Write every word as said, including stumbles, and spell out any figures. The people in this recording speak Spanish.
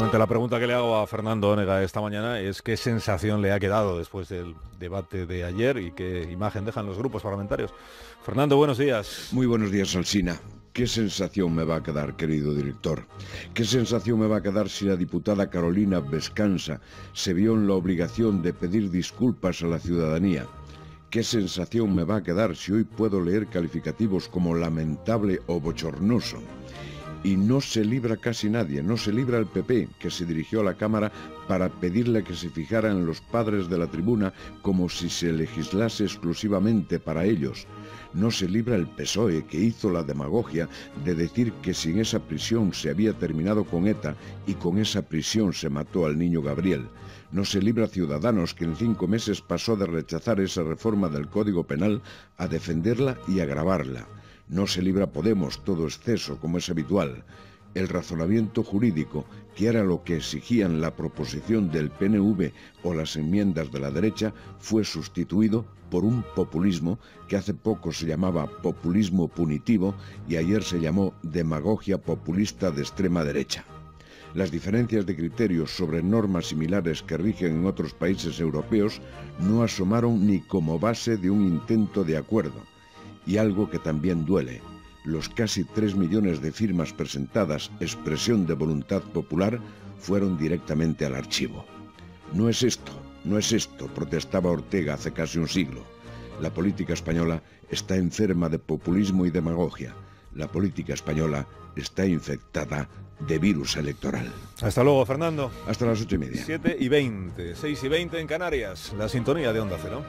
La pregunta que le hago a Fernando Onega esta mañana es qué sensación le ha quedado después del debate de ayer y qué imagen dejan los grupos parlamentarios. Fernando, buenos días. Muy buenos días, Alsina. ¿Qué sensación me va a quedar, querido director? ¿Qué sensación me va a quedar si la diputada Carolina Bescansa se vio en la obligación de pedir disculpas a la ciudadanía? ¿Qué sensación me va a quedar si hoy puedo leer calificativos como lamentable o bochornoso? Y no se libra casi nadie, no se libra el P P, que se dirigió a la Cámara para pedirle que se fijara en los padres de la tribuna como si se legislase exclusivamente para ellos. No se libra el P S O E, que hizo la demagogia de decir que sin esa prisión se había terminado con ETA y con esa prisión se mató al niño Gabriel. No se libra Ciudadanos, que en cinco meses pasó de rechazar esa reforma del Código Penal a defenderla y agravarla. No se libra Podemos, todo exceso, como es habitual. El razonamiento jurídico, que era lo que exigían la proposición del P N V o las enmiendas de la derecha, fue sustituido por un populismo que hace poco se llamaba populismo punitivo y ayer se llamó demagogia populista de extrema derecha. Las diferencias de criterios sobre normas similares que rigen en otros países europeos no asomaron ni como base de un intento de acuerdo. Y algo que también duele, los casi tres millones de firmas presentadas, expresión de voluntad popular, fueron directamente al archivo. No es esto, no es esto, protestaba Ortega hace casi un siglo. La política española está enferma de populismo y demagogia. La política española está infectada de virus electoral. Hasta luego, Fernando. Hasta las ocho y media. siete y veinte, seis y veinte en Canarias, la sintonía de Onda Cero.